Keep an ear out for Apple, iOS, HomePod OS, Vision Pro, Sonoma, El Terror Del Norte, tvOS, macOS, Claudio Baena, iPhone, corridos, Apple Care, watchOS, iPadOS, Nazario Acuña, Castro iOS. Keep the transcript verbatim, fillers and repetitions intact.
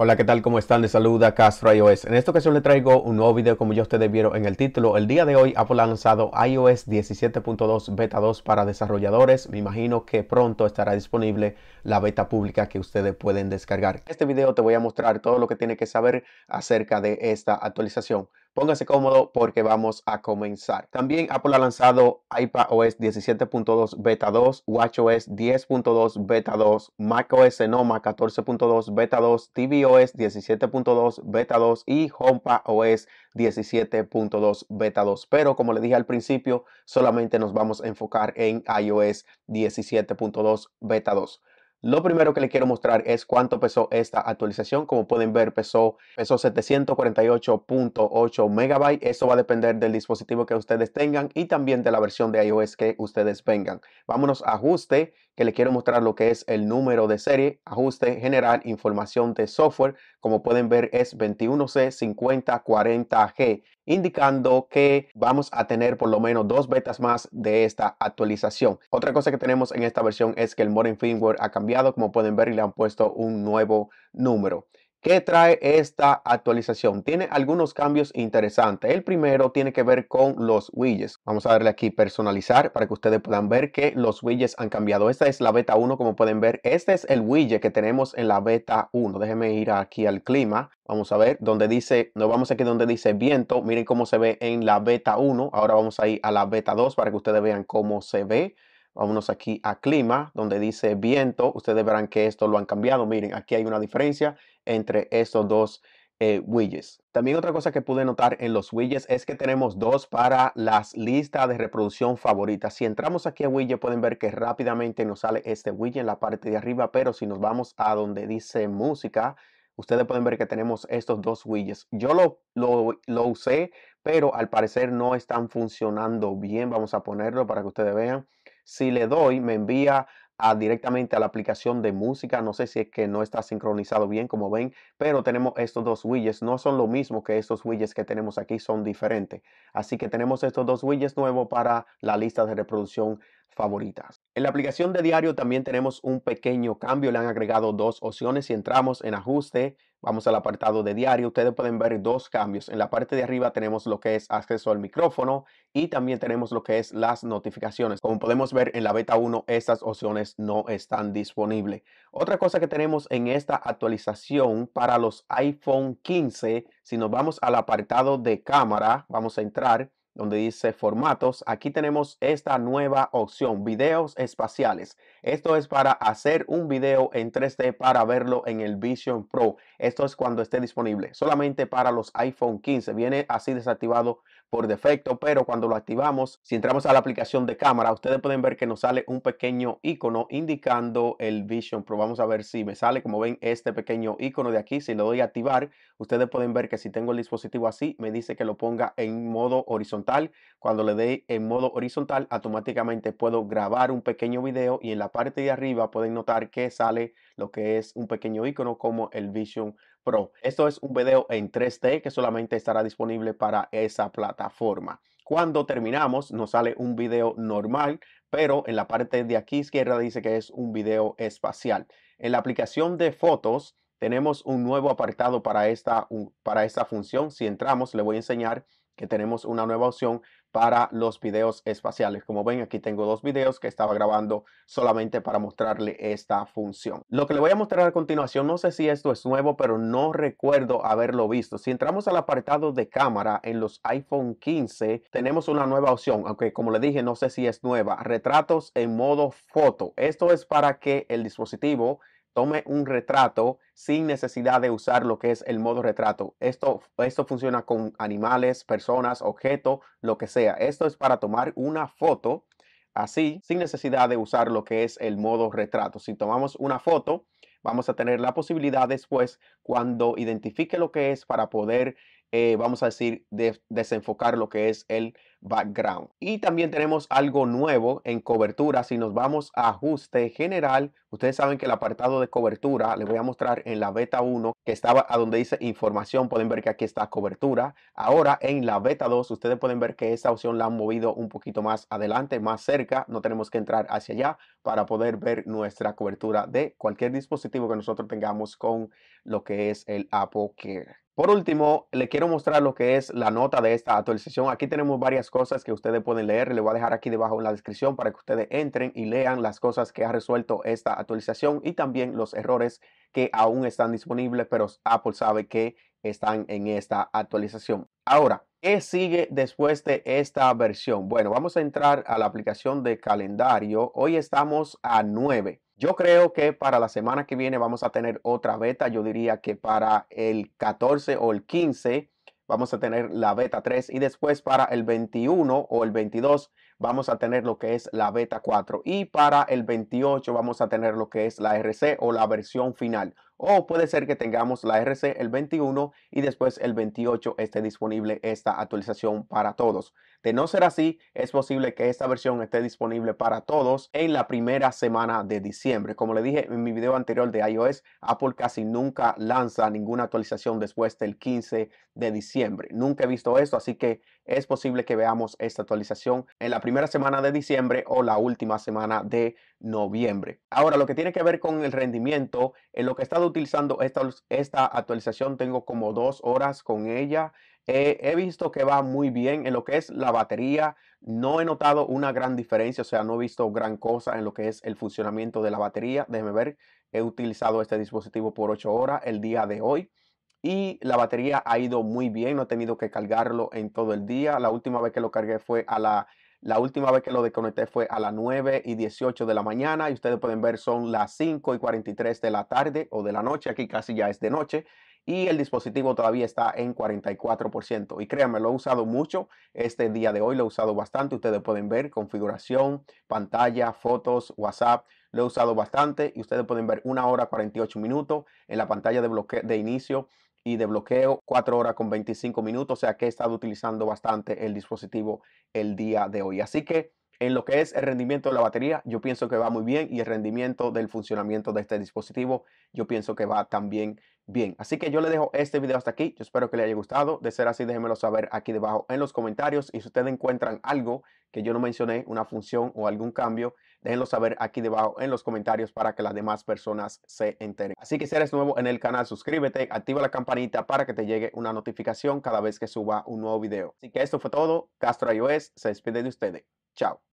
Hola, ¿qué tal? ¿Cómo están? Les saluda Castro iOS. En esta ocasión les traigo un nuevo video, como ya ustedes vieron en el título. El día de hoy Apple ha lanzado iOS diecisiete punto dos beta dos para desarrolladores. Me imagino que pronto estará disponible la beta pública que ustedes pueden descargar. En este video te voy a mostrar todo lo que tiene que saber acerca de esta actualización. Póngase cómodo porque vamos a comenzar. También Apple ha lanzado iPadOS diecisiete punto dos beta dos, watchOS diez punto dos beta dos, macOS Sonoma catorce punto dos beta dos, tvOS diecisiete punto dos beta dos y HomePod O S diecisiete punto dos beta dos. Pero como le dije al principio, solamente nos vamos a enfocar en iOS diecisiete punto dos beta dos. Lo primero que le quiero mostrar es cuánto pesó esta actualización. Como pueden ver, pesó, pesó setecientos cuarenta y ocho punto ocho megabytes. Eso va a depender del dispositivo que ustedes tengan y también de la versión de iOS que ustedes vengan. Vámonos a ajuste, que le quiero mostrar lo que es el número de serie. Ajuste general, información de software. Como pueden ver, es veintiuno C cincuenta cuarenta G, indicando que vamos a tener por lo menos dos betas más de esta actualización. Otra cosa que tenemos en esta versión es que el modem firmware ha cambiado. Como pueden ver, y le han puesto un nuevo número. ¿Qué trae esta actualización? Tiene algunos cambios interesantes. El primero tiene que ver con los widgets. Vamos a darle aquí personalizar para que ustedes puedan ver que los widgets han cambiado. Esta es la beta uno, como pueden ver. Este es el widget que tenemos en la beta uno. Déjenme ir aquí al clima. Vamos a ver donde dice, nos vamos aquí donde dice viento. Miren cómo se ve en la beta uno. Ahora vamos a ir a la beta dos para que ustedes vean cómo se ve. Vámonos aquí a clima, donde dice viento. Ustedes verán que esto lo han cambiado. Miren, aquí hay una diferencia entre estos dos eh, widgets. También otra cosa que pude notar en los widgets es que tenemos dos para las listas de reproducción favoritas. Si entramos aquí a widget, pueden ver que rápidamente nos sale este widget en la parte de arriba. Pero si nos vamos a donde dice música, ustedes pueden ver que tenemos estos dos widgets. Yo lo, lo, lo usé, pero al parecer no están funcionando bien. Vamos a ponerlo para que ustedes vean. Si le doy, me envía a, directamente a la aplicación de música. No sé si es que no está sincronizado bien, como ven, pero tenemos estos dos widgets. No son lo mismo que estos widgets que tenemos aquí, son diferentes. Así que tenemos estos dos widgets nuevos para la lista de reproducción favoritas. En la aplicación de diario también tenemos un pequeño cambio. Le han agregado dos opciones. Si entramos en ajuste, vamos al apartado de diario. Ustedes pueden ver dos cambios. En la parte de arriba tenemos lo que es acceso al micrófono y también tenemos lo que es las notificaciones. Como podemos ver en la beta uno, estas opciones no están disponibles. Otra cosa que tenemos en esta actualización para los iPhone quince, si nos vamos al apartado de cámara, vamos a entrar donde dice formatos. Aquí tenemos esta nueva opción, videos espaciales. Esto es para hacer un video en tres D para verlo en el Vision Pro. Esto es cuando esté disponible, solamente para los iPhone quince. Viene así desactivado por defecto, pero cuando lo activamos, si entramos a la aplicación de cámara, ustedes pueden ver que nos sale un pequeño icono indicando el Vision Pro. Vamos a ver si me sale, como ven, este pequeño icono de aquí. Si le doy a activar, ustedes pueden ver que si tengo el dispositivo así, me dice que lo ponga en modo horizontal. Cuando le dé en modo horizontal, automáticamente puedo grabar un pequeño video, y en la parte de arriba pueden notar que sale lo que es un pequeño icono como el Vision Pro. Pro. Esto es un video en tres D que solamente estará disponible para esa plataforma. Cuando terminamos, nos sale un video normal, pero en la parte de aquí izquierda dice que es un video espacial. En la aplicación de fotos tenemos un nuevo apartado para esta, para esta función. Si entramos, le voy a enseñar que tenemos una nueva opción para los videos espaciales. Como ven, aquí tengo dos videos que estaba grabando solamente para mostrarle esta función. Lo que le voy a mostrar a continuación, no sé si esto es nuevo, pero no recuerdo haberlo visto. Si entramos al apartado de cámara en los iPhone quince, tenemos una nueva opción, aunque como le dije, no sé si es nueva. Retratos en modo foto. Esto es para que el dispositivo tome un retrato sin necesidad de usar lo que es el modo retrato. Esto, esto funciona con animales, personas, objetos, lo que sea. Esto es para tomar una foto así, sin necesidad de usar lo que es el modo retrato. Si tomamos una foto, vamos a tener la posibilidad después, cuando identifique lo que es, para poder eh, vamos a decir, de, desenfocar lo que es el background. Y también tenemos algo nuevo en cobertura. Si nos vamos a ajuste general, ustedes saben que el apartado de cobertura, les voy a mostrar en la beta uno, que estaba a donde dice información, pueden ver que aquí está cobertura. Ahora en la beta dos, ustedes pueden ver que esta opción la han movido un poquito más adelante, más cerca. No tenemos que entrar hacia allá para poder ver nuestra cobertura de cualquier dispositivo que nosotros tengamos con lo que es el Apple Care. Por último, le quiero mostrar lo que es la nota de esta actualización. Aquí tenemos varias cosas que ustedes pueden leer. Le voy a dejar aquí debajo en la descripción para que ustedes entren y lean las cosas que ha resuelto esta actualización y también los errores que aún están disponibles, pero Apple sabe que están en esta actualización. Ahora, ¿qué sigue después de esta versión? Bueno, vamos a entrar a la aplicación de calendario. Hoy estamos a nueve. Yo creo que para la semana que viene vamos a tener otra beta. Yo diría que para el catorce o el quince vamos a tener la beta tres. Y después para el veintiuno o el veintidós vamos a tener lo que es la beta cuatro. Y para el veintiocho vamos a tener lo que es la R C o la versión final. O puede ser que tengamos la R C el veintiuno y después el veintiocho esté disponible esta actualización para todos. De no ser así, es posible que esta versión esté disponible para todos en la primera semana de diciembre. Como le dije en mi video anterior de iOS, Apple casi nunca lanza ninguna actualización después del quince de diciembre. Nunca he visto esto, así que es posible que veamos esta actualización en la primera semana de diciembre o la última semana de noviembre. Ahora, lo que tiene que ver con el rendimiento, en lo que he estado utilizando esta, esta actualización, tengo como dos horas con ella. Eh, he visto que va muy bien en lo que es la batería. No he notado una gran diferencia, o sea, no he visto gran cosa en lo que es el funcionamiento de la batería. Déjenme ver, he utilizado este dispositivo por ocho horas el día de hoy. Y la batería ha ido muy bien, no he tenido que cargarlo en todo el día. La última vez que lo cargué fue a la, la última vez que lo desconecté fue a las nueve y dieciocho de la mañana. Y ustedes pueden ver son las cinco y cuarenta y tres de la tarde o de la noche. Aquí casi ya es de noche. Y el dispositivo todavía está en cuarenta y cuatro por ciento. Y créanme, lo he usado mucho este día de hoy, lo he usado bastante. Ustedes pueden ver configuración, pantalla, fotos, WhatsApp. Lo he usado bastante y ustedes pueden ver una hora cuarenta y ocho minutos en la pantalla de, bloque de inicio. Y de bloqueo cuatro horas con veinticinco minutos, o sea que he estado utilizando bastante el dispositivo el día de hoy. Así que en lo que es el rendimiento de la batería, yo pienso que va muy bien, y el rendimiento del funcionamiento de este dispositivo, yo pienso que va también bien. Así que yo le dejo este video hasta aquí. Yo espero que les haya gustado. De ser así, déjenmelo saber aquí debajo en los comentarios. Y si ustedes encuentran algo que yo no mencioné, una función o algún cambio, déjenlo saber aquí debajo en los comentarios para que las demás personas se enteren. Así que si eres nuevo en el canal, suscríbete, activa la campanita para que te llegue una notificación cada vez que suba un nuevo video. Así que esto fue todo. Castro iOS se despide de ustedes. Chao.